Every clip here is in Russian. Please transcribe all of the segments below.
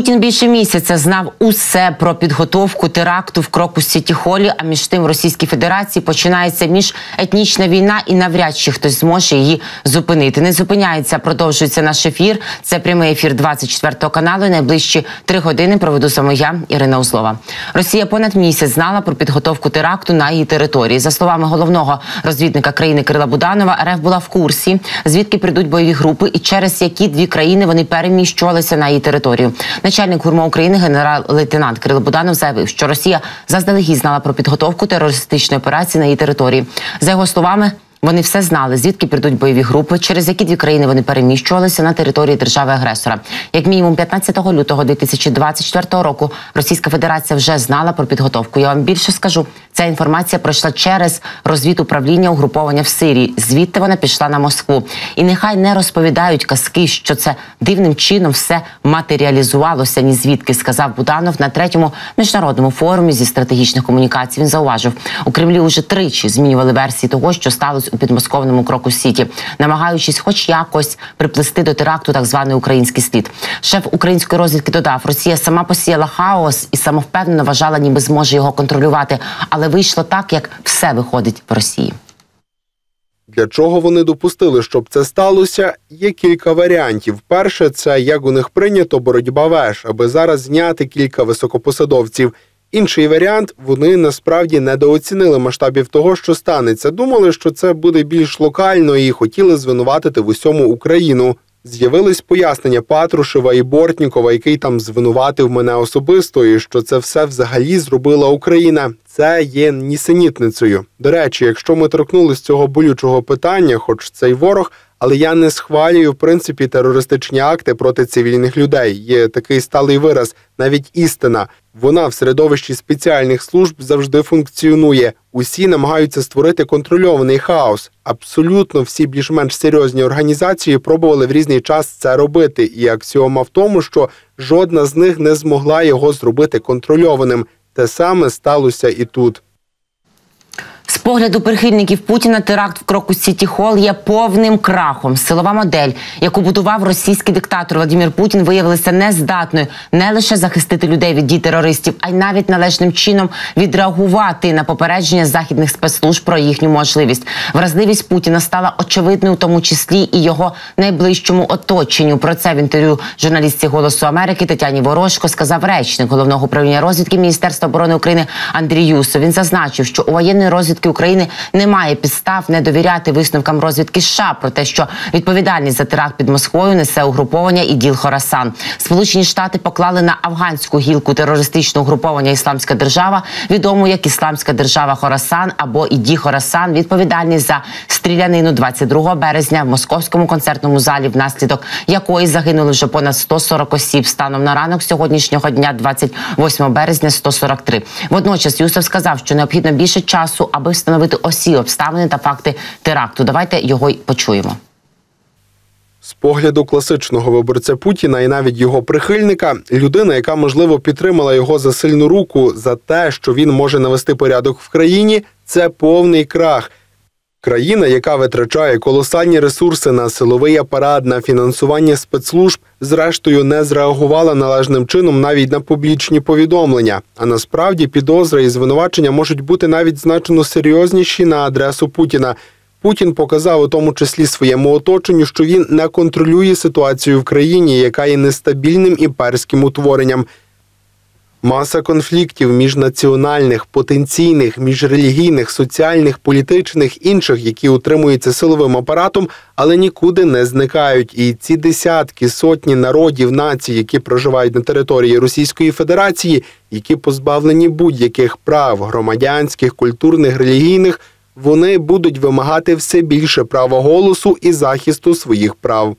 Путін більше місяця знав усе про підготовку теракту в Крокус Сіті Холі, а між тим в Російській Федерації починається міжетнічна війна і навряд чи хтось зможе її зупинити. Не зупиняється, продовжується наш ефір. Це прямий ефір 24 каналу. Найближчі 3 години проведу саме я, Ірина Услова. Росія понад місяць знала про підготовку теракту на її території. За словами головного розвідника країни Кирила Буданова, РФ була в курсі, звідки прийдуть бойові групи і через які дві країни вони переміщувалися на її територію. Начальник ГУРМО України генерал-лейтенант Кирило Буданов заявив, що Росія заздалегідь знала про підготовку терористичної операції на її території. За його словами, вони все знали, звідки прийдуть бойові групи, через які дві країни вони переміщувалися на території держави-агресора. Як мінімум 15 лютого 2024 року Російська Федерація вже знала про підготовку. Я вам більше скажу, ця інформація пройшла через розвідуправління угруповання в Сирії. Звідти вона пішла на Москву. І нехай не розповідають казки, що це дивним чином все матеріалізувалося ні звідки, сказав Буданов на 3-му міжнародному форумі зі стратегічних комунікацій. Він зауважив, у Кремлі уже тричі змінювали версії того, що сталося у підмосковному Крокус-Сіті, намагаючись хоч якось приплести до теракту так званий український слід. Шеф української розвідки додав, Росія сама посіяла хаос і самовпевнено вважала, ніби зможе його контролювати. Але вийшло так, як все виходить в Росії. Для чого вони допустили, щоб це сталося? Є кілька варіантів. Перше – це, як у них прийнято, боротьба веж, аби зараз зняти кілька високопосадовців. Інший варіант – вони насправді недооцінили масштабів того, що станеться. Думали, що це буде більш локально і хотіли звинуватити в усьому Україну. З'явились пояснення Патрушева і Бортнікова, який там звинуватив мене особисто, і що це все взагалі зробила Україна. Це є нісенітницею. До речі, якщо ми торкнулися цього болючого питання, хоч це й ворог, але я не схвалюю, в принципі, терористичні акти проти цивільних людей. Є такий сталий вираз, навіть істина. Вона в середовищі спеціальних служб завжди функціонує. Усі намагаються створити контрольований хаос. Абсолютно всі більш-менш серйозні організації пробували в різний час це робити. І аксіома в тому, що жодна з них не змогла його зробити контрольованим. Те саме сталося і тут. З погляду прихильників Путіна теракт в Крокус Сіті Холл є повним крахом. Силова модель, яку будував російський диктатор Володимир Путін, виявилася нездатною не лише захистити людей від дій терористів, а й навіть належним чином відреагувати на попередження західних спецслужб про їхню можливість. Вразливість Путіна стала очевидною, в тому числі і його найближчому оточенню. Про це в інтерв'ю журналістці «Голосу Америки» Тетяні Ворожко сказав речник Головного управління розвідки Міністерства оборони України Андрій Юсов. Він зазначив, що у воєнної розвідки України немає підстав не довіряти висновкам розвідки США про те, що відповідальність за теракт під Москвою несе угруповання іділ Хорасан. Сполучені Штати поклали на афганську гілку терористичного угруповання «Ісламська держава», відому як «Ісламська держава Хорасан» або «Іді Хорасан», відповідальність за стрілянину 22 березня в московському концертному залі, внаслідок якої загинули вже понад 140 осіб. Станом на ранок сьогоднішнього дня, 28 березня, 143. Водночас Юсов сказав, що необхідно більше часу, аби встановити усі обставини та факти теракту. Давайте його й почуємо. З погляду класичного виборця Путіна і навіть його прихильника, людина, яка, можливо, підтримала його за сильну руку, за те, що він може навести порядок в країні, це повний крах. Країна, яка витрачає колосальні ресурси на силовий апарат, на фінансування спецслужб, зрештою не зреагувала належним чином навіть на публічні повідомлення. А насправді підозри і звинувачення можуть бути навіть значно серйозніші на адресу Путіна. Путін показав у тому числі своєму оточенню, що він не контролює ситуацію в країні, яка є нестабільним імперським утворенням. Маса конфліктів міжнаціональних, потенційних, міжрелігійних, соціальних, політичних, інших, які утримуються силовим апаратом, але нікуди не зникають. І ці десятки, сотні народів, націй, які проживають на території Російської Федерації, які позбавлені будь-яких прав – громадянських, культурних, релігійних, вони будуть вимагати все більше права голосу і захисту своїх прав.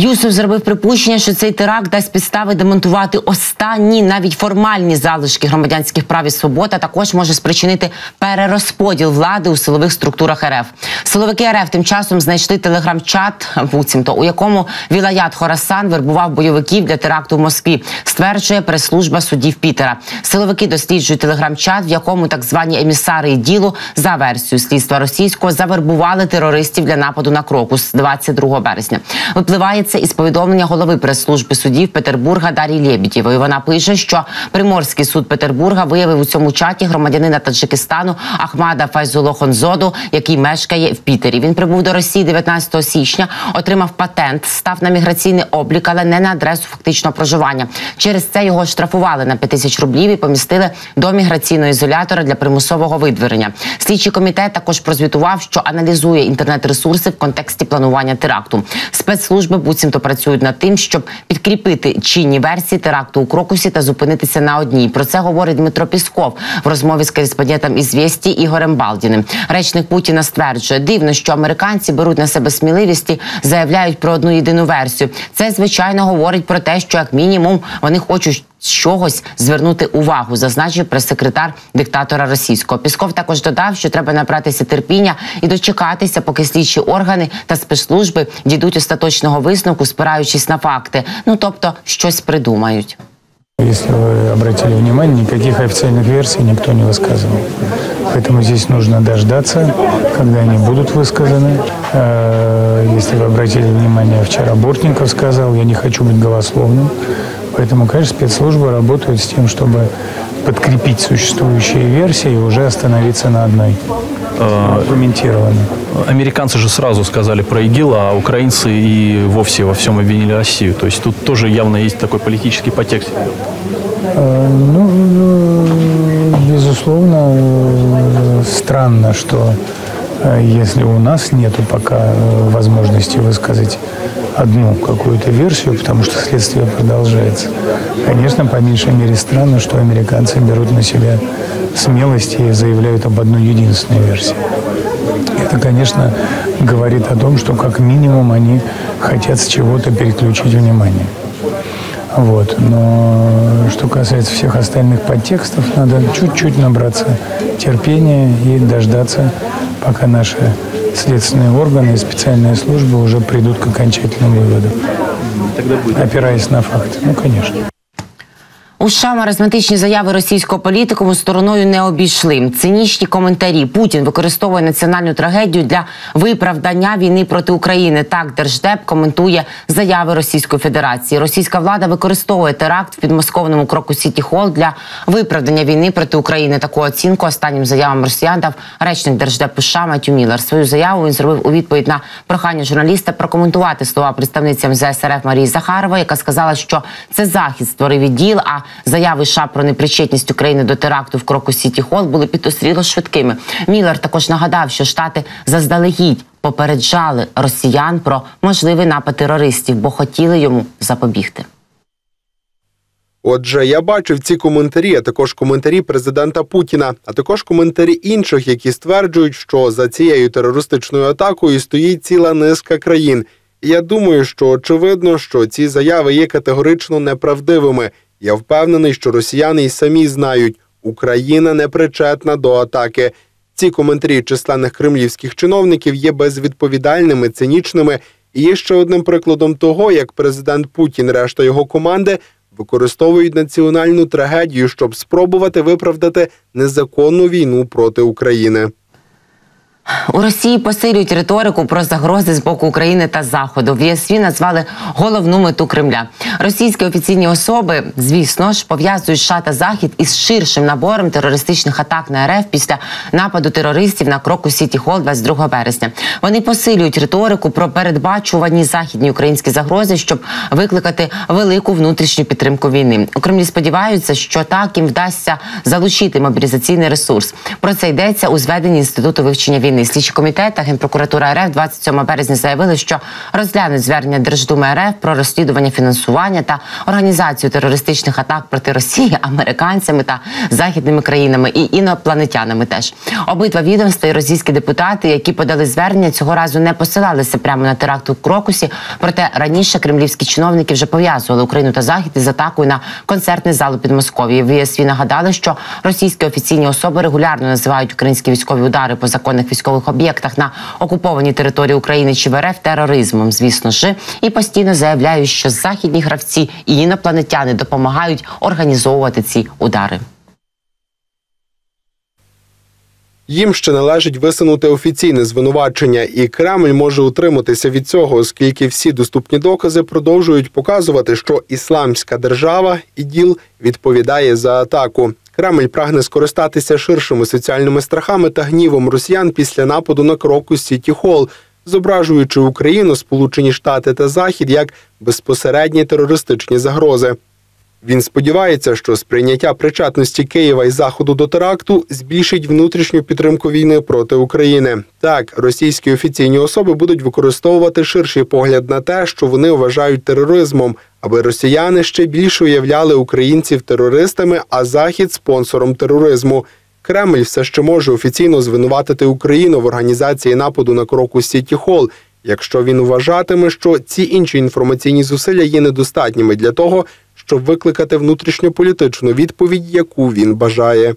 Юсов зробив припущення, що цей теракт дасть підстави демонтувати останні, навіть формальні залишки громадянських прав і свобод, а також може спричинити перерозподіл влади у силових структурах РФ. Силовики РФ тим часом знайшли телеграм-чат, буцімто, у якому вілаят Хорасан вербував бойовиків для теракту в Москві, стверджує прес-служба суддів Пітера. Силовики досліджують телеграм-чат, в якому так звані емісари іділу, за версією слідства російського, завербували терористів для нападу на Крокус 22 березня. Випливає йдеться із повідомлення голови прес-служби судів Петербурга Дарії Лебедєвої. Вона пише, що Приморський суд Петербурга виявив у цьому чаті громадянина Таджикистану Ахмада Файзулохонзоду, який мешкає в Пітері. Він прибув до Росії 19 січня, отримав патент, став на міграційний облік, але не на адресу фактичного проживання. Через це його штрафували на 5000 рублів і помістили до міграційного ізолятора для примусового видворення. Слідчий комітет також прозвітував, що аналізує інтернет-ресурси в контексті планування теракту. Спецслужби буцімто працюють над тим, щоб підкріпити чинні версії теракту у Крокусі та зупинитися на одній. Про це говорить Дмитро Песков в розмові з кореспондентом «Ізвєсті» Ігорем Балдіним. Речник Путіна стверджує, дивно, що американці беруть на себе сміливість і заявляють про одну єдину версію. Це, звичайно, говорить про те, що як мінімум вони хочуть з чогось звернути увагу, зазначив прес-секретар диктатора російського. Пісков також додав, що треба набратися терпіння і дочекатися, поки слідчі органи та спецслужби дійдуть остаточного висновку, спираючись на факти. Ну, тобто, щось придумають. Если вы обратили внимание, никаких официальных версий никто не высказывал. Поэтому здесь нужно дождаться, когда они будут высказаны. Если вы обратили внимание, вчера Бортников сказал, я не хочу быть голословным. Поэтому, конечно, спецслужбы работают с тем, чтобы подкрепить существующие версии и уже остановиться на одной. Аргументированно. Американцы же сразу сказали про ИГИЛ, а украинцы и вовсе во всем обвинили Россию. То есть тут тоже явно есть такой политический подтекст. Ну, безусловно, странно, что если у нас нету пока возможности высказать одну какую-то версию, потому что следствие продолжается. Конечно, по меньшей мере странно, что американцы берут на себя смелость и заявляют об одной единственной версии. Это, конечно, говорит о том, что как минимум они хотят с чего-то переключить внимание. Вот. Но что касается всех остальных подтекстов, надо чуть-чуть набраться терпения и дождаться, пока наши следственные органы и специальные службы уже придут к окончательному выводу, опираясь на факты. Ну, конечно. У США маразматичні заяви російського політикуму стороною не обійшли. Цинічні коментарі. Путін використовує національну трагедію для виправдання війни проти України. Так Держдеп коментує заяви Російської Федерації. Російська влада використовує теракт в підмосковному Крокус Сіті Холі для виправдання війни проти України. Таку оцінку останнім заявам росіян дав речник Держдепу США Метью Міллер. Свою заяву він зробив у відповідь на прохання журналіста прокоментувати слова представницям ЗСРФ Марії Захарової, яка сказала, що це Захід створив відділ, а заяви США про непричетність України до теракту в Крокус Сіті Холі були підозріло швидкими. Міллер також нагадав, що Штати заздалегідь попереджали росіян про можливий напад терористів, бо хотіли йому запобігти. Отже, я бачив ці коментарі, а також коментарі президента Путіна, а також коментарі інших, які стверджують, що за цією терористичною атакою стоїть ціла низка країн. І я думаю, що очевидно, що ці заяви є категорично неправдивими. Я впевнений, що росіяни й самі знають, Україна не причетна до атаки. Ці коментарі численних кремлівських чиновників є безвідповідальними, цинічними і є ще одним прикладом того, як президент Путін, решта його команди використовують національну трагедію, щоб спробувати виправдати незаконну війну проти України. У Росії посилюють риторику про загрози з боку України та Заходу. В ЄСВІ назвали головну мету Кремля. Російські офіційні особи, звісно ж, пов'язують США та Захід із ширшим набором терористичних атак на РФ після нападу терористів на Крокус Сіті Холі 22 вересня. Вони посилюють риторику про передбачувані західні українські загрози, щоб викликати велику внутрішню підтримку війни. У Кремлі сподіваються, що так їм вдасться залучити мобілізаційний ресурс. Про це йдеться у зведенні Інституту вивчення війни. Слідчі комітет та Генпрокуратура РФ 27 березня заявили, що розглянуть звернення Держдуми РФ про розслідування фінансування та організацію терористичних атак проти Росії американцями та західними країнами і інопланетянами теж. Обидва відомства і російські депутати, які подали звернення, цього разу не посилалися прямо на теракт у Крокусі, проте раніше кремлівські чиновники вже пов'язували Україну та Захід із атакою на концертний зал у Підмосков'ї. В ЄСВІ нагадали, що російські офіційні особи регулярно називають українські військові удари по законних військових об'єктах на окупованій території України чи в РФ тероризмом, звісно ж, і постійно заявляють, що західні гравці і інопланетяни допомагають організовувати ці удари. Їм ще належить висунути офіційне звинувачення, і Кремль може утриматися від цього, оскільки всі доступні докази продовжують показувати, що Ісламська держава ІДІЛ відповідає за атаку. Кремль прагне скористатися ширшими соціальними страхами та гнівом росіян після нападу на Крокус Сіті Холі, зображуючи Україну, Сполучені Штати та Захід як безпосередні терористичні загрози. Він сподівається, що сприйняття причетності Києва і Заходу до теракту збільшить внутрішню підтримку війни проти України. Так, російські офіційні особи будуть використовувати ширший погляд на те, що вони вважають тероризмом, аби росіяни ще більше уявляли українців терористами, а Захід – спонсором тероризму. Кремль все ще може офіційно звинуватити Україну в організації нападу на Крокус Сіті Холі, якщо він вважатиме, що ці інші інформаційні зусилля є недостатніми для того, щоб викликати внутрішньополітичну відповідь, яку він бажає.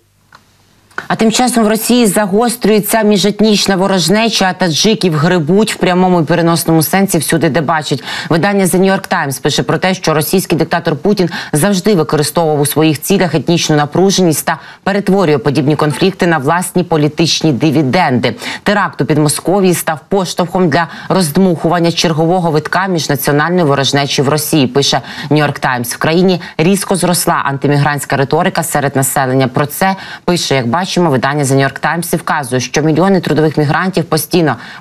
А тим часом в Росії загострюється міжетнічна ворожнеча, таджиків грибуть в прямому і переносному сенсі всюди, де бачать. Видання The New York Times пише про те, що російський диктатор Путін завжди використовував у своїх цілях етнічну напруженість та перетворює подібні конфлікти на власні політичні дивіденди. Теракт у Підмосков'ї став поштовхом для роздмухування чергового витка міжнаціональної ворожнечі в Росії, пише New York Times. В країні різко зросла антимігрантська риторика серед населення. Про це пише, як бачите, видання The New York Times вказує, що мільйони трудових мігрантів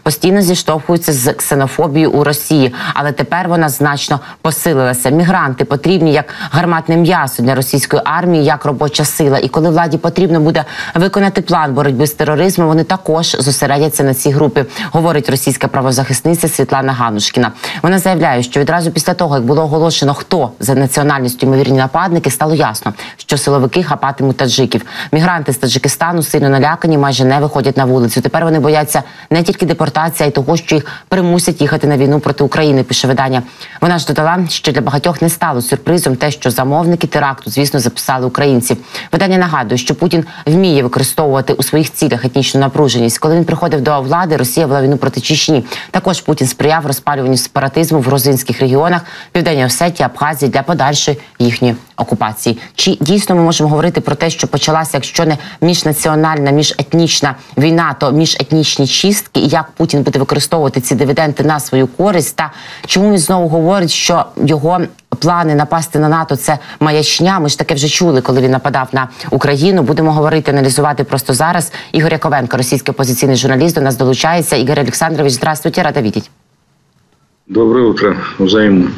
постійно зіштовхуються з ксенофобією у Росії, але тепер вона значно посилилася. Мігранти потрібні як гарматне м'ясо для російської армії, як робоча сила. І коли владі потрібно буде виконати план боротьби з тероризмом, вони також зосередяться на цій групі, говорить російська правозахисниця Світлана Ганушкіна. Вона заявляє, що відразу після того, як було оголошено, хто за національністю ймовірні нападники, стало ясно, що силовики хапатимуть таджиків. Мігранти з Таджикистану сильно налякані, майже не виходять на вулицю. Тепер вони бояться не тільки депортації, а й того, що їх примусять їхати на війну проти України, пише видання. Вона ж додала, що для багатьох не стало сюрпризом те, що замовники теракту, звісно, записали українців. Видання нагадує, що Путін вміє використовувати у своїх цілях етнічну напруженість. Коли він приходив до влади, Росія вела війну проти Чечні. Також Путін сприяв розпалюванню сепаратизму в грузинських регіонах, Південній Осетії, Абхазії для подальшої їхньої окупації. Чи дійсно ми можемо говорити про те, що почалася, якщо не міжнаціональна, міжетнічна війна, то міжетнічні чистки, і як Путін буде використовувати ці дивіденди на свою користь, та чому він знову говорить, що його плани напасти на НАТО – це маячня? Ми ж таке вже чули, коли він нападав на Україну. Будемо говорити, аналізувати просто зараз. Ігор Яковенко, російський опозиційний журналіст, до нас долучається. Ігор Олександрович, здравствуйте, рада видеть. Доброе утро, взаимно.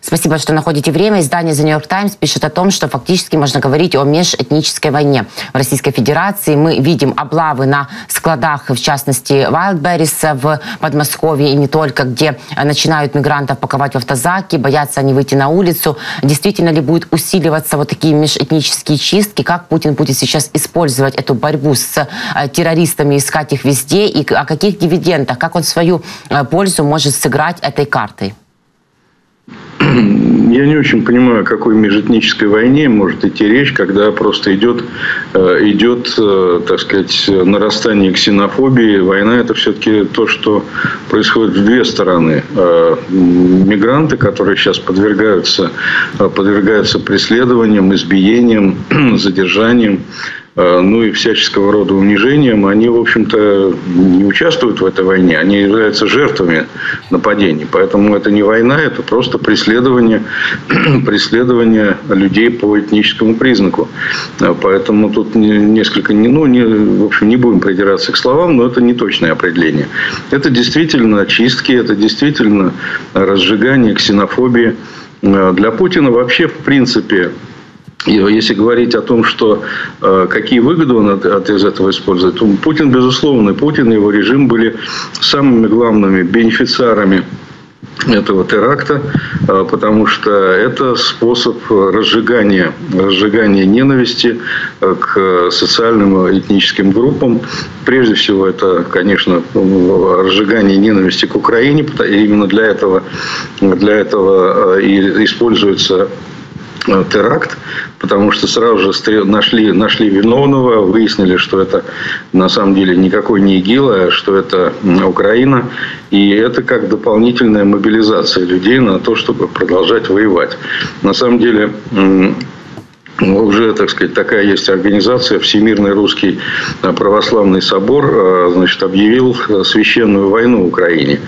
Спасибо, что находите время. Издание The New York Times пишет о том, что фактически можно говорить о межэтнической войне в Российской Федерации. Мы видим облавы на складах, в частности, Wildberries в Подмосковье и не только, где начинают мигрантов паковать в автозаки, боятся они выйти на улицу. Действительно ли будут усиливаться вот такие межэтнические чистки? Как Путин будет сейчас использовать эту борьбу с террористами, искать их везде? И о каких дивидендах, как он свою пользу может сыграть этой картой? Я не очень понимаю, о какой межэтнической войне может идти речь, когда просто идет, так сказать, нарастание ксенофобии. Война – это все-таки то, что происходит в две стороны. Мигранты, которые сейчас подвергаются преследованиям, избиениям, задержаниям, ну и всяческого рода унижением, они, в общем-то, не участвуют в этой войне, они являются жертвами нападений. Поэтому это не война, это просто преследование людей по этническому признаку. Поэтому тут несколько, в общем, не будем придираться к словам, но это не точное определение. Это действительно очистки, это действительно разжигание ксенофобии. Для Путина вообще, в принципе, если говорить о том, что какие выгоды он от из этого использует, то Путин, безусловно, Путин и его режим были самыми главными бенефициарами этого теракта, потому что это способ разжигания ненависти к социальным и этническим группам. Прежде всего, это, конечно, разжигание ненависти к Украине, и именно для этого и используется теракт, потому что сразу же нашли виновного, выяснили, что это на самом деле никакой не ИГИЛ, а что это Украина. И это как дополнительная мобилизация людей на то, чтобы продолжать воевать. На самом деле уже, так сказать, такая есть организация, Всемирный Русский Православный Собор, значит, объявил священную войну Украине.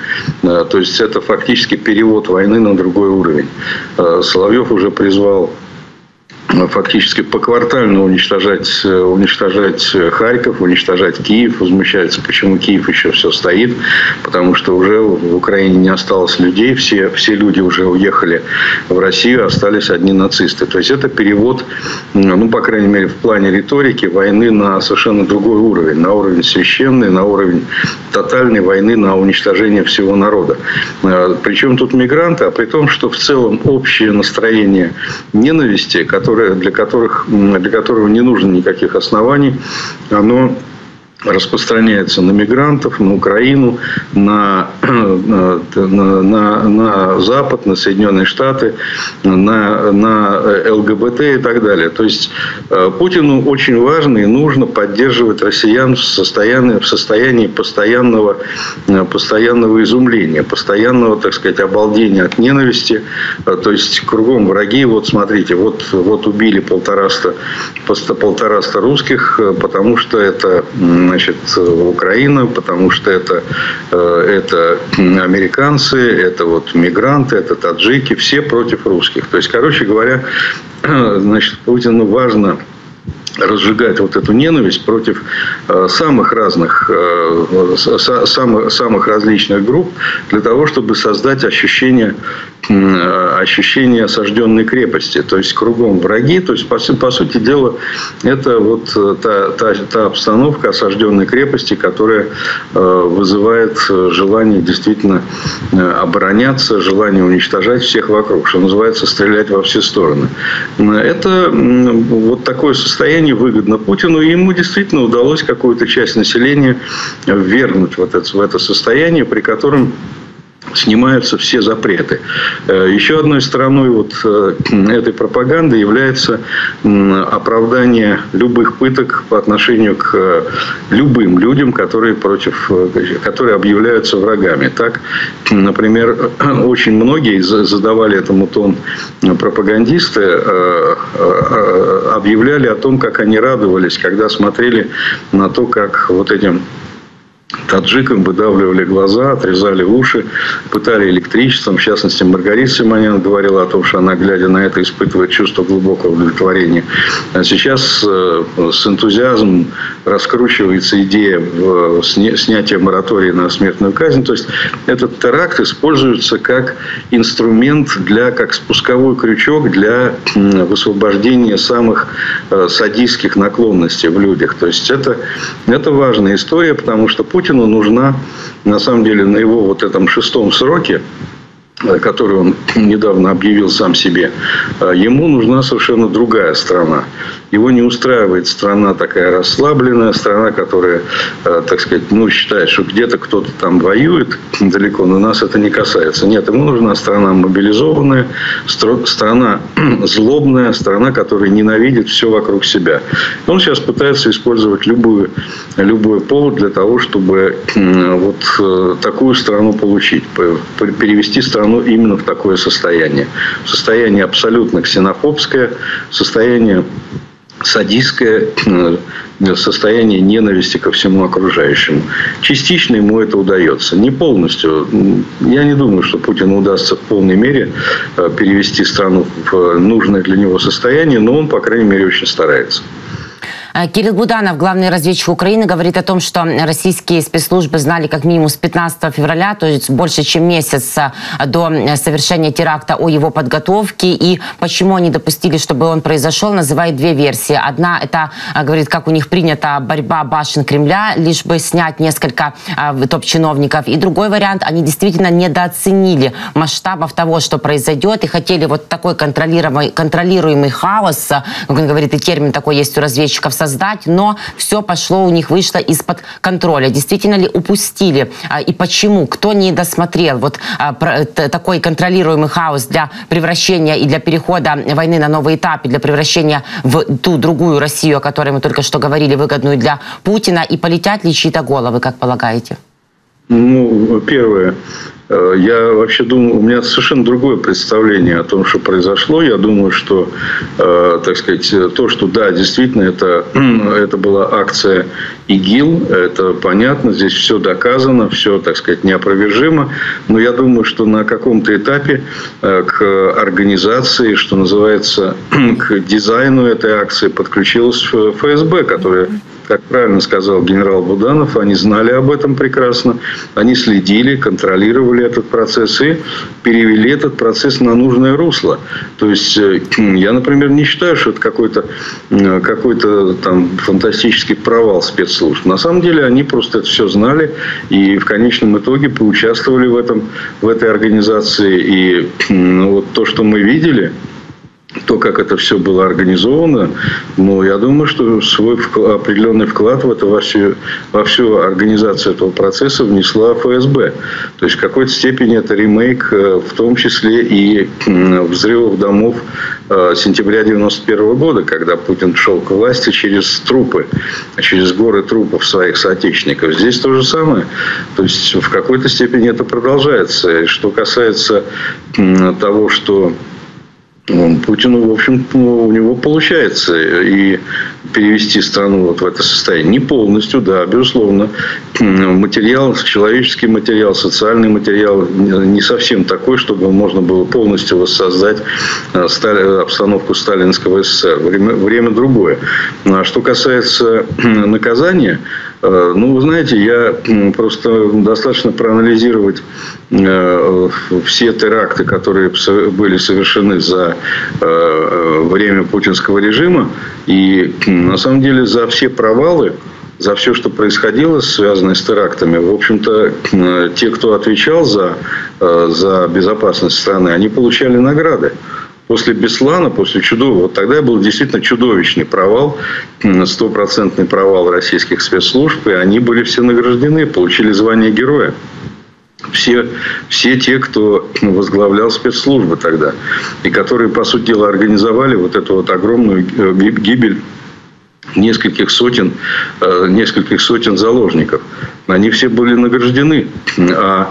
То есть это фактически перевод войны на другой уровень. Соловьев уже призвал фактически поквартально уничтожать Харьков, уничтожать Киев. Возмущается, почему Киев еще все стоит, потому что уже в Украине не осталось людей, все люди уже уехали в Россию, остались одни нацисты. То есть это перевод, ну, по крайней мере, в плане риторики войны на совершенно другой уровень, на уровень священный, на уровень тотальной войны, на уничтожение всего народа. Причем тут мигранты, а при том, что в целом общее настроение ненависти, для которого не нужно никаких оснований, оно распространяется на мигрантов, на Украину, на Запад, на Соединенные Штаты, на ЛГБТ и так далее. То есть Путину очень важно и нужно поддерживать россиян в состоянии постоянного изумления, постоянного, так сказать, обалдения от ненависти. То есть кругом враги. Вот смотрите, вот убили 150 русских, потому что это... Значит, Украина, потому что это американцы, это вот мигранты, это таджики, все против русских. То есть, короче говоря, значит, Путину важно разжигать вот эту ненависть против самых различных групп, для того, чтобы создать ощущение осажденной крепости. То есть кругом враги. То есть, по сути дела, это вот та обстановка осажденной крепости, которая вызывает желание действительно обороняться, желание уничтожать всех вокруг, что называется, стрелять во все стороны. Это вот такое состояние выгодно Путину, и ему действительно удалось какую-то часть населения вернуть в это состояние, при котором снимаются все запреты. Еще одной стороной вот этой пропаганды является оправдание любых пыток по отношению к любым людям, которые объявляются врагами. Так, например, очень многие задавали этому тон пропагандисты, объявляли о том, как они радовались, когда смотрели на то, как вот этим таджикам выдавливали глаза, отрезали уши, пытали электричеством. В частности, Маргарита Симоненко говорила о том, что она, глядя на это, испытывает чувство глубокого удовлетворения. А сейчас с энтузиазмом раскручивается идея снятия моратория на смертную казнь. То есть этот теракт используется как инструмент, как спусковой крючок для высвобождения самых садистских наклонностей в людях. То есть это важная история, потому что Путину нужна, на самом деле, на его вот этом шестом сроке, который он недавно объявил сам себе, ему нужна совершенно другая страна. Его не устраивает страна такая расслабленная, страна, которая, так сказать, ну, считает, что где-то кто-то там воюет далеко, но нас это не касается. Нет, ему нужна страна мобилизованная, страна злобная, страна, которая ненавидит все вокруг себя. Он сейчас пытается использовать любой повод для того, чтобы вот такую страну получить, перевести страну именно в такое состояние. Состояние абсолютно ксенофобское, состояние садистское, состояние ненависти ко всему окружающему. Частично ему это удается. Не полностью. Я не думаю, что Путину удастся в полной мере перевести страну в нужное для него состояние, но он, по крайней мере, очень старается. Кирилл Буданов, главный разведчик Украины, говорит о том, что российские спецслужбы знали как минимум с 15 февраля, то есть больше чем месяц до совершения теракта, о его подготовке. И почему они допустили, чтобы он произошел, называет две версии. Одна – это, говорит, как у них принято, борьба башен Кремля, лишь бы снять несколько топ-чиновников. И другой вариант – они действительно недооценили масштабов того, что произойдет, и хотели вот такой контролируемый хаос, как он говорит, и термин такой есть у разведчиков, создать, но все пошло у них, вышло из-под контроля. Действительно ли упустили и почему? Кто не досмотрел вот такой контролируемый хаос для превращения и для перехода войны на новый этап, и для превращения в ту другую Россию, о которой мы только что говорили, выгодную для Путина, и полетят ли чьи-то головы, как полагаете? Ну, первое. Я вообще думаю, у меня совершенно другое представление о том, что произошло. Я думаю, что, так сказать, то, что, да, действительно, это была акция ИГИЛ, это понятно, здесь все доказано, все, так сказать, неопровержимо. Но я думаю, что на каком-то этапе к организации, что называется, к дизайну этой акции подключилась ФСБ, которая... Как правильно сказал генерал Буданов, они знали об этом прекрасно, они следили, контролировали этот процесс и перевели этот процесс на нужное русло. То есть, я, например, не считаю, что это какой-то там фантастический провал спецслужб. На самом деле, они просто это все знали и в конечном итоге поучаствовали в этой организации. И вот то, что мы видели... То, как это все было организовано, но я думаю, что свой определенный вклад в это, во всю организацию этого процесса внесла ФСБ. То есть, в какой-то степени это ремейк, в том числе и взрывов домов сентября 1991 года, когда Путин шел к власти через трупы, через горы трупов своих соотечественников. Здесь то же самое. То есть, в какой-то степени это продолжается. И что касается того, что... Путину, в общем, у него получается и перевести страну вот в это состояние. Не полностью, да, безусловно. Материал, человеческий материал, социальный материал не совсем такой, чтобы можно было полностью воссоздать обстановку сталинского СССР. Время другое. А что касается наказания... Ну, вы знаете, я просто достаточно проанализировать все теракты, которые были совершены за время путинского режима. И на самом деле за все провалы, за все, что происходило, связанное с терактами, в общем-то, те, кто отвечал за безопасность страны, они получали награды. После Беслана, после Чудового, вот тогда был действительно чудовищный провал, стопроцентный провал российских спецслужб, и они были все награждены, получили звание героя. Все те, кто возглавлял спецслужбы тогда, и которые, по сути дела, организовали вот эту вот огромную гибель нескольких сотен заложников. Они все были награждены, а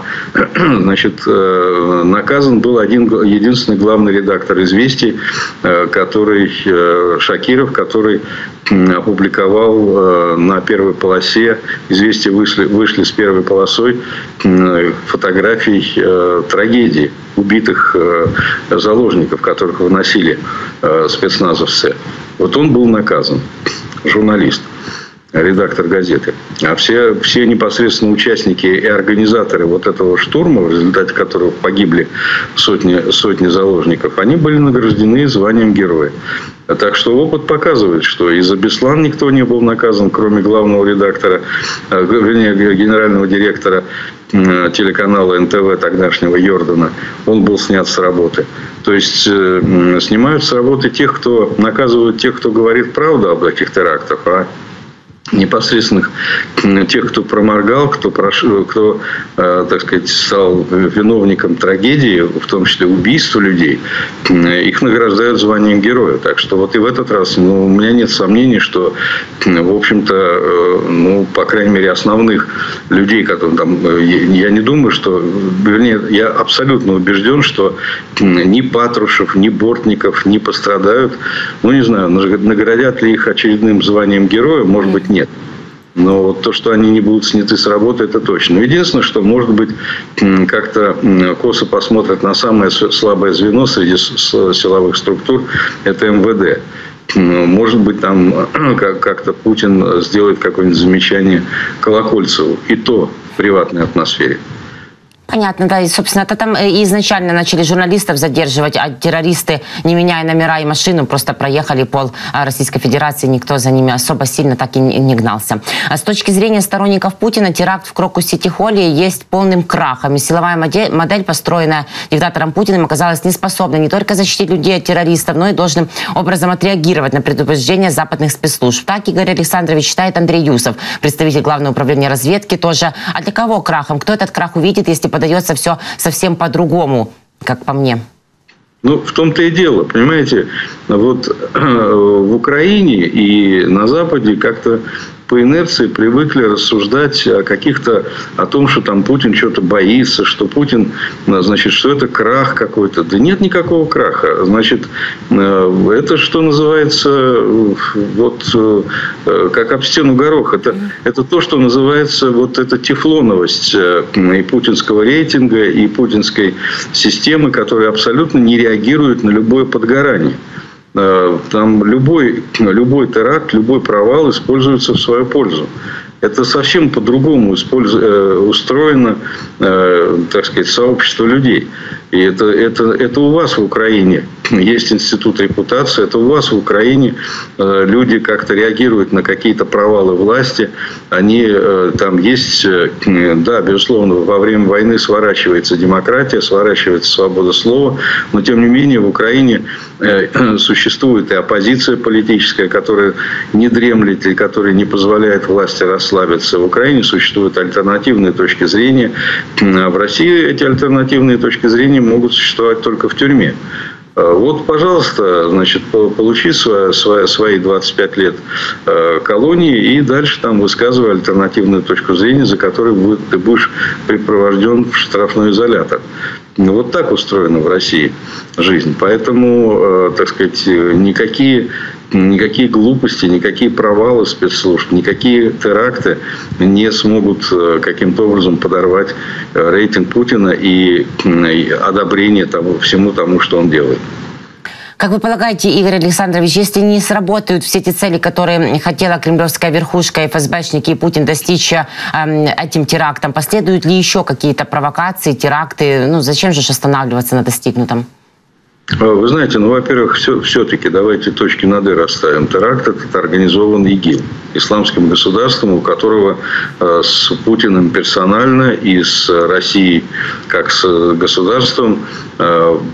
значит, наказан был единственный главный редактор «Известий», который Шакиров, который опубликовал на первой полосе, «Известия» вышли с первой полосой фотографий трагедии убитых заложников, которых выносили спецназовцы. Вот он был наказан, журналист, редактор газеты. А все непосредственно участники и организаторы вот этого штурма, в результате которого погибли сотни заложников, они были награждены званием героя. Так что опыт показывает, что и за Беслан никто не был наказан, кроме главного редактора, генерального директора телеканала НТВ тогдашнего Йордана. Он был снят с работы. То есть, снимают с работы наказывают тех, кто говорит правду об этих терактах, а непосредственных тех, кто проморгал, кто, так сказать, стал виновником трагедии, в том числе убийства людей, их награждают званием героя. Так что вот и в этот раз, ну, у меня нет сомнений, что, в общем-то, ну, по крайней мере, основных людей, которые там, я не думаю, что, вернее, я абсолютно убежден, что ни Патрушев, ни Бортников не пострадают. Ну, не знаю, наградят ли их очередным званием героя, может быть, нет. Но вот то, что они не будут сняты с работы, это точно. Единственное, что, может быть, как-то косо посмотрят на самое слабое звено среди силовых структур, это МВД. Может быть, там как-то Путин сделает какое-нибудь замечание Колокольцеву, и то в приватной атмосфере. Понятно, да, и, собственно, это там изначально начали журналистов задерживать, а террористы, не меняя номера и машину, просто проехали пол Российской Федерации, никто за ними особо сильно так и не гнался. А с точки зрения сторонников Путина, теракт в Крокус Сіті Холі есть полным крахом, и силовая модель, построенная диктатором Путиным, оказалась неспособна не только защитить людей от террористов, но и должным образом отреагировать на предупреждения западных спецслужб. Так Игорь Александрович считает Андрей Юсов, представитель Главного управления разведки, тоже. А для кого крахом? Кто этот крах увидит, если подается все совсем по-другому, как по мне? Ну, в том-то и дело, понимаете, вот в Украине и на Западе как-то по инерции привыкли рассуждать о том, что там Путин что-то боится, что Путин, значит, что это крах какой-то. Да нет никакого краха. Значит, это, что называется, вот как об стену горох. Это то, что называется вот эта тефлоновость и путинского рейтинга, и путинской системы, которая абсолютно не реагирует на любое подгорание. Там любой теракт, любой провал используется в свою пользу. Это совсем по-другому устроено, так сказать, сообщество людей. И это у вас в Украине есть институт репутации, это у вас в Украине люди как-то реагируют на какие-то провалы власти. Они там есть, да, безусловно, во время войны сворачивается демократия, сворачивается свобода слова, но тем не менее в Украине существует и оппозиция политическая, которая не дремлет и которая не позволяет власти расслабиться. В Украине существуют альтернативные точки зрения, а в России эти альтернативные точки зрения могут существовать только в тюрьме. Вот, пожалуйста, значит, получи свои 25 лет колонии и дальше там высказывай альтернативную точку зрения, за которую ты будешь припровожден в штрафной изолятор. Вот так устроена в России жизнь. Поэтому, так сказать, никакие глупости, никакие провалы спецслужб, никакие теракты не смогут каким-то образом подорвать рейтинг Путина и одобрение всему тому, что он делает. Как вы полагаете, Игорь Александрович, если не сработают все те цели, которые хотела кремлевская верхушка, ФСБшники и Путин достичь этим терактом, последуют ли еще какие-то провокации, теракты? Ну, зачем же останавливаться на достигнутом? Вы знаете, ну, во-первых, все-таки давайте точки над «и» расставим. Теракт – это организован ИГИЛ, исламским государством, у которого с Путиным персонально и с Россией как с государством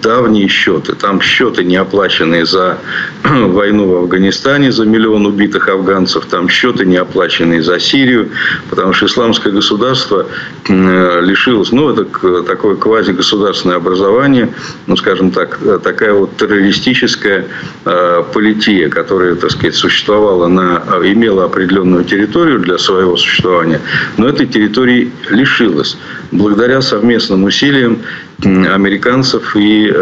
давние счеты. Там счеты не оплаченные за войну в Афганистане, за 1 миллион убитых афганцев. Там счеты не оплаченные за Сирию, потому что исламское государство лишилось, ну, это такое квазигосударственное образование, ну, скажем так, такая вот террористическая полития, которая, так сказать, существовала, имела определенную территорию для своего существования, но этой территории лишилась благодаря совместным усилиям американцев и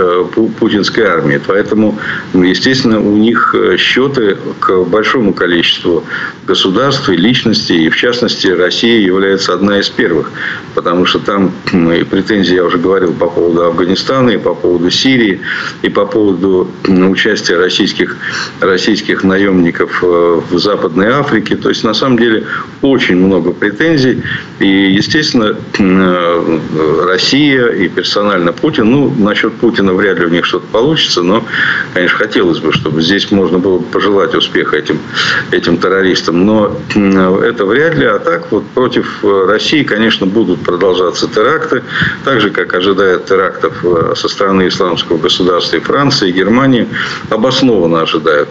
путинской армии. Поэтому, естественно, у них счеты к большому количеству государств и личностей. И, в частности, Россия является одной из первых. Потому что там и претензии, я уже говорил, по поводу Афганистана, и по поводу Сирии, и по поводу участия российских наемников в Западной Африке. То есть, на самом деле, очень много претензий. И, естественно, Россия и персонал Путин. Ну, насчет Путина вряд ли у них что-то получится, но, конечно, хотелось бы, чтобы здесь можно было пожелать успеха этим террористам. Но это вряд ли. А так, вот против России, конечно, будут продолжаться теракты, так же, как ожидает терактов со стороны исламского государства и Франции, и Германии, обоснованно ожидают.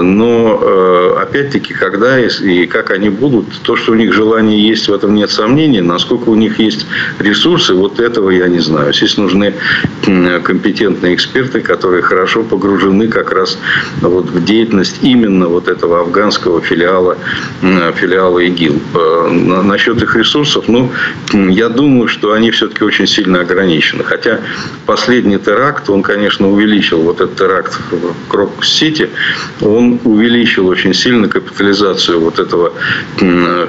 Но, опять-таки, когда и как они будут, то, что у них желание есть, в этом нет сомнений. Насколько у них есть ресурсы, вот этого я не знаю. Здесь нужны компетентные эксперты, которые хорошо погружены как раз вот в деятельность именно вот этого афганского филиала ИГИЛ. Насчет их ресурсов, ну, я думаю, что они все-таки очень сильно ограничены. Хотя последний теракт, он, конечно, увеличил вот этот теракт в Крокус Сіті, он увеличил очень сильно капитализацию вот этого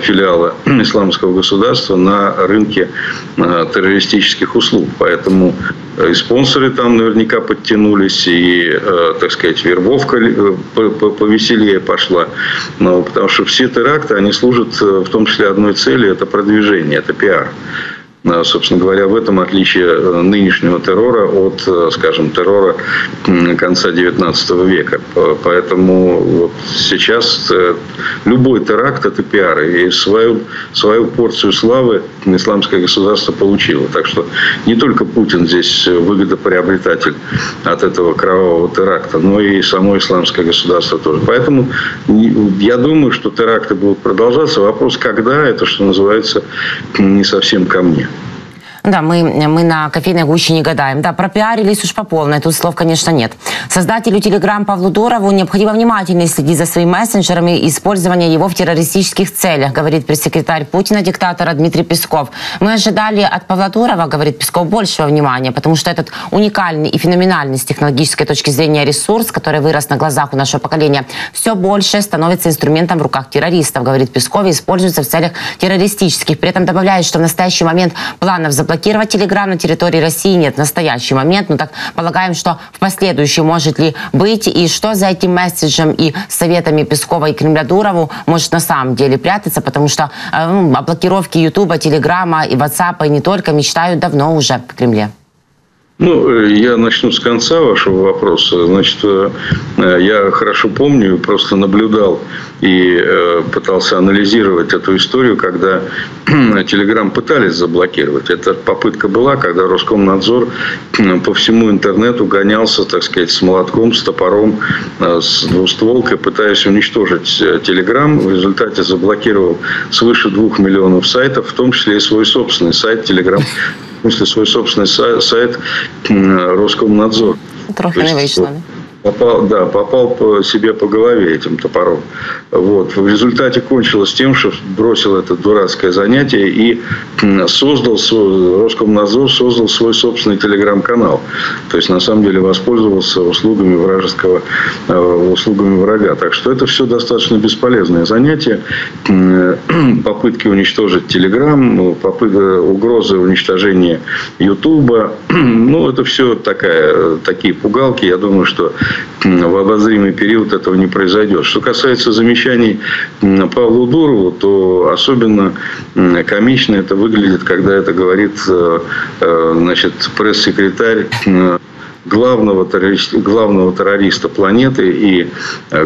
филиала исламского государства на рынке террористических услуг. Поэтому и спонсоры там наверняка подтянулись, и, так сказать, вербовка повеселее пошла. Но потому что все теракты, они служат в том числе одной цели – это продвижение, это пиар. Собственно говоря, в этом отличие нынешнего террора от, скажем, террора конца 19 века. Поэтому вот сейчас любой теракт – это пиар. И свою порцию славы исламское государство получило. Так что не только Путин здесь выгодоприобретатель от этого кровавого теракта, но и само исламское государство тоже. Поэтому я думаю, что теракты будут продолжаться. Вопрос, когда, это, что называется, не совсем ко мне. Да, мы на кофейной гуще не гадаем. Да, пропиарились уж по полной, тут слов, конечно, нет. Создателю Telegram Павлу Дурову необходимо внимательно следить за своим мессенджером и использование его в террористических целях, говорит пресс-секретарь Путина, диктатора Дмитрий Песков. Мы ожидали от Павла Дурова, говорит Песков, большего внимания, потому что этот уникальный и феноменальный с технологической точки зрения ресурс, который вырос на глазах у нашего поколения, все больше становится инструментом в руках террористов, говорит Песков, и используется в целях террористических. При этом добавляет, что в настоящий момент планов заблокировать Телеграм на территории России нет в настоящий момент. Но так полагаем, что в последующем может ли быть, и что за этим месседжем и советами Пескова и Кремля Дурову может на самом деле прятаться, потому что о блокировке Ютуба, Телеграма и Ватсапа и не только мечтают давно уже в Кремле. Ну, я начну с конца вашего вопроса. Значит, я хорошо помню, просто наблюдал и пытался анализировать эту историю, когда Telegram пытались заблокировать. Эта попытка была, когда Роскомнадзор по всему интернету гонялся, так сказать, с молотком, с топором, с двустволкой, пытаясь уничтожить Telegram. В результате заблокировал свыше 2 миллионов сайтов, в том числе и свой собственный сайт Telegram. Свой собственный сайт Роскомнадзор. Попал по себе по голове этим топором. Вот. В результате кончилось тем, что бросил это дурацкое занятие и Роскомнадзор создал свой собственный телеграм-канал. То есть, на самом деле, воспользовался услугами врага. Так что это все достаточно бесполезное занятие. Попытки уничтожить телеграм, угрозы уничтожения Ютуба. Ну, это все такие пугалки. Я думаю, что в обозримый период этого не произойдет. Что касается замечаний Павлу Дурову, то особенно комично это выглядит, когда это говорит, значит, пресс-секретарь главного террориста планеты и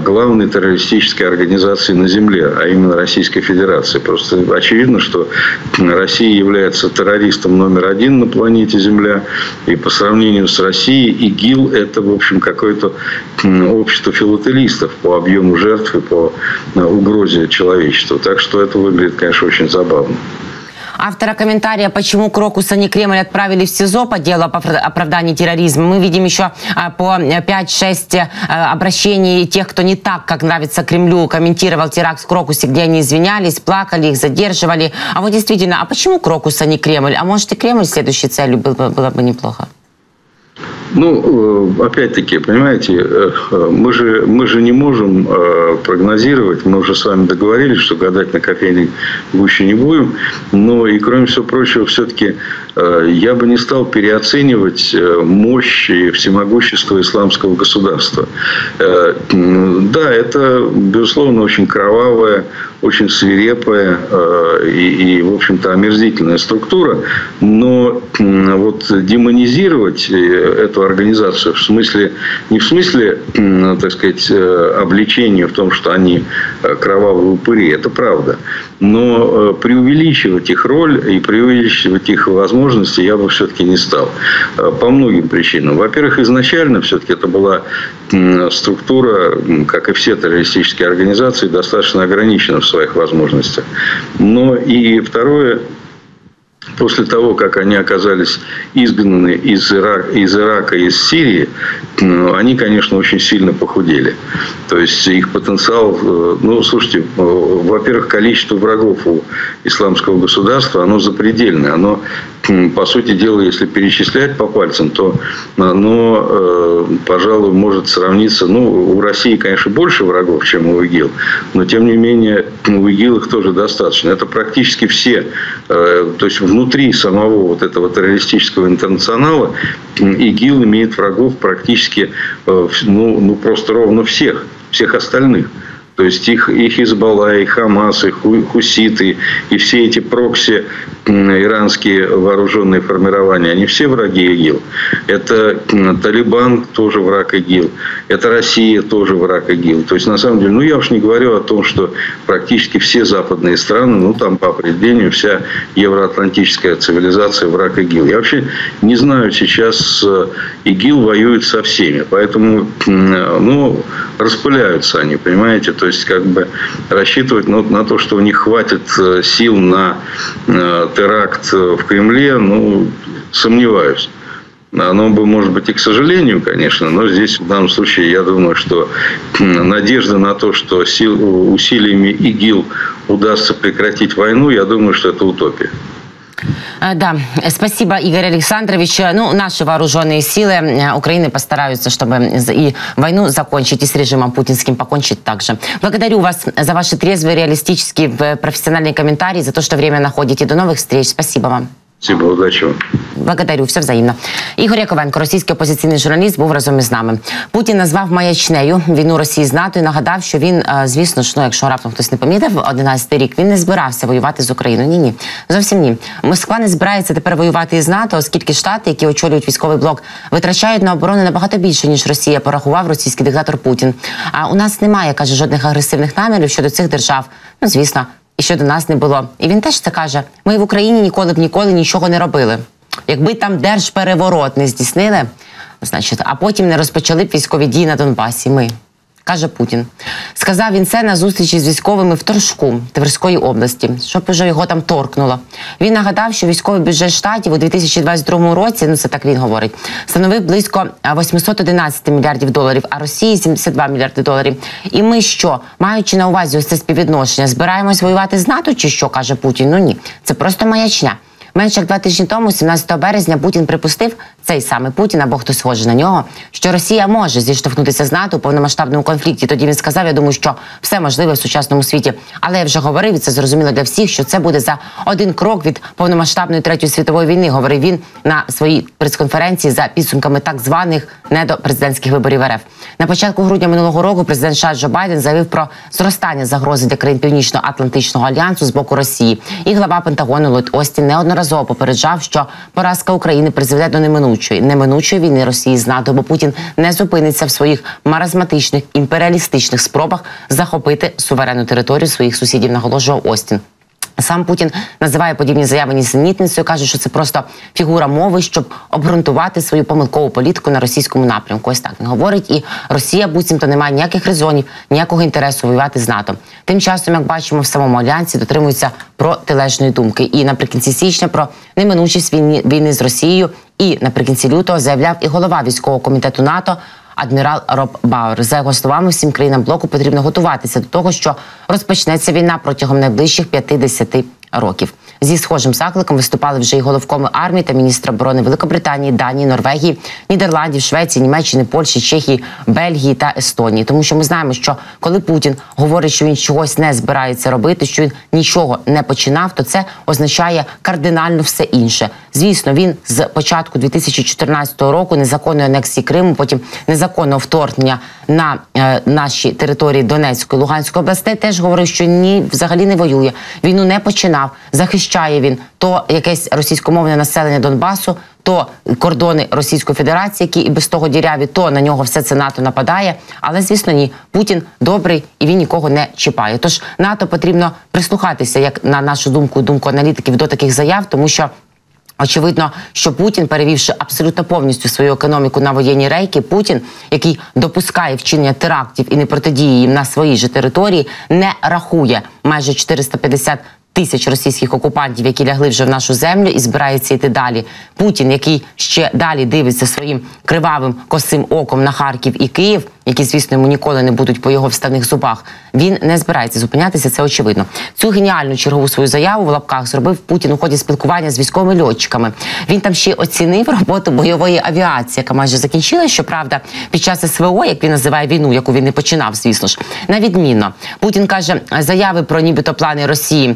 главной террористической организации на Земле, а именно Российской Федерации. Просто очевидно, что Россия является террористом №1 на планете Земля, и по сравнению с Россией ИГИЛ – это, в общем, какое-то общество филателистов по объему жертв и по угрозе человечеству. Так что это выглядит, конечно, очень забавно. Автора комментария, почему Крокуса не Кремль отправили в СИЗО по делу об оправдании терроризма, мы видим еще по 5-6 обращений тех, кто не так, как нравится Кремлю, комментировал теракт в Крокусе, где они извинялись, плакали, их задерживали. А вот действительно, а почему Крокуса не Кремль? А может, и Кремль следующей целью было бы неплохо? Ну, опять-таки, понимаете, мы же не можем прогнозировать, мы уже с вами договорились, что гадать на кофейной гуще не будем, но и, кроме всего прочего, все-таки я бы не стал переоценивать мощь и всемогущество исламского государства. Да, это, безусловно, очень кровавая, очень свирепая и, в общем-то, омерзительная структура, но вот демонизировать эту организацию не в смысле, так сказать, обличения в том, что они кровавые упыри, это правда, но преувеличивать их роль и преувеличивать их возможности я бы все-таки не стал по многим причинам. Во-первых, изначально все-таки это была структура, как и все террористические организации, достаточно ограничена в своих возможностях. Но и второе, после того, как они оказались изгнаны из Ирака, из Сирии, они, конечно, очень сильно похудели. То есть их потенциал, ну, слушайте, во-первых, количество врагов у исламского государства, оно запредельное, оно, по сути дела, если перечислять по пальцам, то оно, пожалуй, может сравниться, ну, у России, конечно, больше врагов, чем у ИГИЛ, но, тем не менее, у ИГИЛ их тоже достаточно. Это практически все, то есть внутри самого вот этого террористического интернационала ИГИЛ имеет врагов практически, ну просто ровно всех остальных. То есть и Хизбалла, и Хамас, и Хуситы, и все эти прокси, иранские вооруженные формирования, они все враги ИГИЛ. Это Талибан, тоже враг ИГИЛ. Это Россия, тоже враг ИГИЛ. То есть, на самом деле, ну я уж не говорю о том, что практически все западные страны, ну там по определению вся евроатлантическая цивилизация враг ИГИЛ. Я вообще не знаю, сейчас ИГИЛ воюет со всеми, поэтому, ну, распыляются они, понимаете. То есть, как бы рассчитывать, ну, на то, что у них хватит сил на теракт в Кремле, ну, сомневаюсь. Оно бы, может быть, и к сожалению, конечно, но здесь, в данном случае, я думаю, что надежда на то, что усилиями ИГИЛ удастся прекратить войну, я думаю, что это утопия. Да, спасибо, Игорь Александрович. Ну, наши вооруженные силы Украины постараются, чтобы и войну закончить, и с режимом путинским покончить также. Благодарю вас за ваши трезвые, реалистические, профессиональные комментарии, за то, что время находите. До новых встреч. Спасибо вам. Спасибо, удачи вам. Благодарю, все взаємно. Ігор Яковенко, російський опозиційний журналіст, був разом із нами. Путін назвав маячнею війну Росії з НАТО і нагадав, що він, звісно ж, ну, якщо раптом хтось не помітив, 11-й рік, він не збирався воювати з Україною. Ні-ні, зовсім ні. Москва не збирається тепер воювати із НАТО, оскільки Штати, які очолюють військовий блок, витрачають на оборону набагато більше, ніж Росія, порахував російський диктатор Путін. А у нас немає, каже, жодних агресивних намірів щодо цих держав. Ну, звісно, і щодо нас не було. І він теж це каже. Ми в Україні ніколи нічого не робили. Якби там держпереворот не здійснили, значить, а потім не розпочали б військові дії на Донбасі. Ми, каже Путін. Сказав він це на зустрічі з військовими в Торжку Тверської області, щоб уже його там торкнуло. Він нагадав, що військовий бюджет штатів у 2022 році, ну це так він говорить, становив близько 811 мільярдів доларів, а Росії – 72 мільярди доларів. І ми що, маючи на увазі ось це співвідношення, збираємось воювати з НАТО чи що, каже Путін? Ну ні, це просто маячня. Менше як 2 тижні тому, 17 березня, Путін припустив, цей саме Путін або хтось схожий на нього, що Росія може зіштовхнутися з НАТО у повномасштабному конфлікті. Тоді він сказав, я думаю, що все можливе в сучасному світі. Але я вже говорив, і це зрозуміло для всіх, що це буде за 1 крок від повномасштабної Третьої світової війни, говорив він на своїй прес-конференції за підсумками так званих недопрезидентських виборів РФ. На початку грудня минулого року президент США Джо Байден заявив про зростання загрози для країн Північно-Атлантичного альянсу з боку Росії. І глава Пентагону Ллойд Остін неодноразово попереджав, що поразка України призведе до неминучої війни Росії з НАТО, бо Путін не зупиниться в своїх маразматичних, імперіалістичних спробах захопити суверенну територію своїх сусідів, наголошував Остін. Сам Путін називає подібні заяви нісенітницею, каже, що це просто фігура мови, щоб обґрунтувати свою помилкову політику на російському напрямку. Ось так він говорить, і Росія буцімто не має ніяких резонів, ніякого інтересу воювати з НАТО. Тим часом, як бачимо, в самому Альянсі дотримуються протилежної думки. І наприкінці січня про неминучість війни з Росією, і наприкінці лютого заявляв і голова військового комітету НАТО адмірал Роб Бауэр. За його словами, всім країнам блоку потрібно готуватися до того, що розпочнеться війна протягом найближчих 50 років. Зі схожим закликом виступали вже і головкоми армії та міністри оборони Великобританії, Данії, Норвегії, Нідерландів, Швеції, Німеччини, Польщі, Чехії, Бельгії та Естонії. Тому що ми знаємо, що коли Путін говорить, що він чогось не збирається робити, що він нічого не починав, то це означає кардинально все інше. Звісно, він з початку 2014 року незаконної анексії Криму, потім незаконного вторгнення на наші території Донецької, Луганської областей теж говорив, що ні, взагалі не воює, війну не починав, захищає він то якесь російськомовне населення Донбасу, то кордони Російської Федерації, які і без того діряві, то на нього все це НАТО нападає. Але, звісно, ні, Путін добрий і він нікого не чіпає. Тож НАТО потрібно прислухатися, як на нашу думку, думку аналітиків, до таких заяв, тому що очевидно, що Путін, перевівши абсолютно повністю свою економіку на воєнні рейки, Путін, який допускає вчинення терактів і не протидіє їм на своїй же території, не рахує майже 450 тисяч російських окупантів, які лягли вже в нашу землю і збирається йти далі. Путін, який ще далі дивиться своїм кривавим косим оком на Харків і Київ, які, звісно, йому ніколи не будуть по його вставних зубах, він не збирається зупинятися, це очевидно. Цю геніальну чергову свою заяву в лапках зробив Путін у ході спілкування з військовими льотчиками. Він там ще оцінив роботу бойової авіації, яка майже закінчилась, щоправда, під час СВО, як він називає війну, яку він не починав, звісно ж. Навідмінно, Путін каже, заяви про нібито плани Росії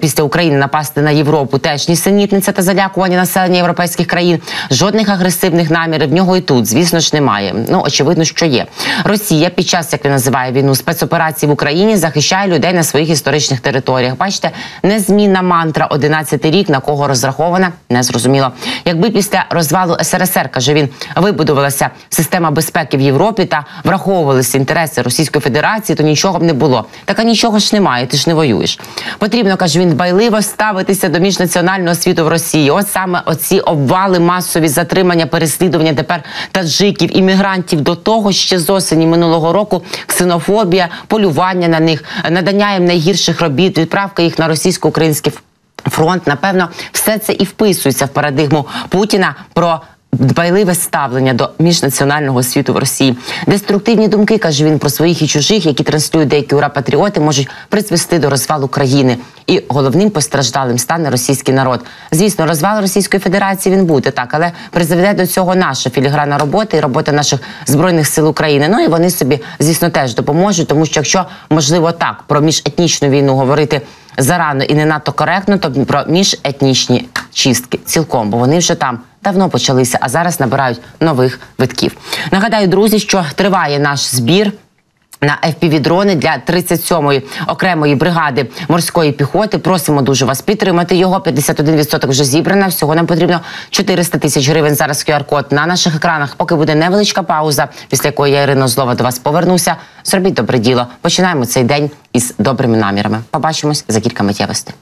після України напасти на Європу теж нісенітниця та залякування населення європейських країн. Жодних агресивних намірів в нього і тут, звісно ж, немає. Ну, очевидно, що є. Росія під час, як він називає війну, спецоперації в Україні захищає людей на своїх історичних територіях. Бачите, незмінна мантра, 11-й рік, на кого розрахована, незрозуміло. Якби після розвалу СРСР, каже він, вибудувалася система безпеки в Європі та враховувалися інтереси Російської Федерації, то нічого б не було. Так, а нічого ж немає, ти ж не воюєш. Потрібно, каже він, дбайливо ставитися до міжнаціонального світу в Росії. От саме оці обвали, масові затримання, переслідування тепер таджиків, іммігрантів, до того ще з осені минулого року ксенофобія, полювання на них, надання їм найгірших робіт, відправка їх на російсько-українські фронт, напевно, все це і вписується в парадигму Путіна про дбайливе ставлення до міжнаціонального світу в Росії. Деструктивні думки, каже він, про своїх і чужих, які транслюють деякі ура-патріоти, можуть призвести до розвалу країни. І головним постраждалим стане російський народ. Звісно, розвал Російської Федерації він буде, так, але призведе до цього наша філігранна робота і робота наших Збройних сил України. Ну і вони собі, звісно, теж допоможуть, тому що якщо, можливо, так, про міжетнічну війну говорити зарано і не надто коректно, то про міжетнічні чистки цілком, бо вони вже там давно почалися, а зараз набирають нових витків. Нагадаю, друзі, що триває наш збір на FPV-дрони для 37-ї окремої бригади морської піхоти. Просимо дуже вас підтримати його. 51% вже зібрано. Всього нам потрібно 400 000 гривень. Зараз QR-код на наших екранах. Поки буде невеличка пауза, після якої я, Ірина Услова, до вас повернуся. Зробіть добре діло. Починаємо цей день із добрими намірами. Побачимось за кілька миттєвостей.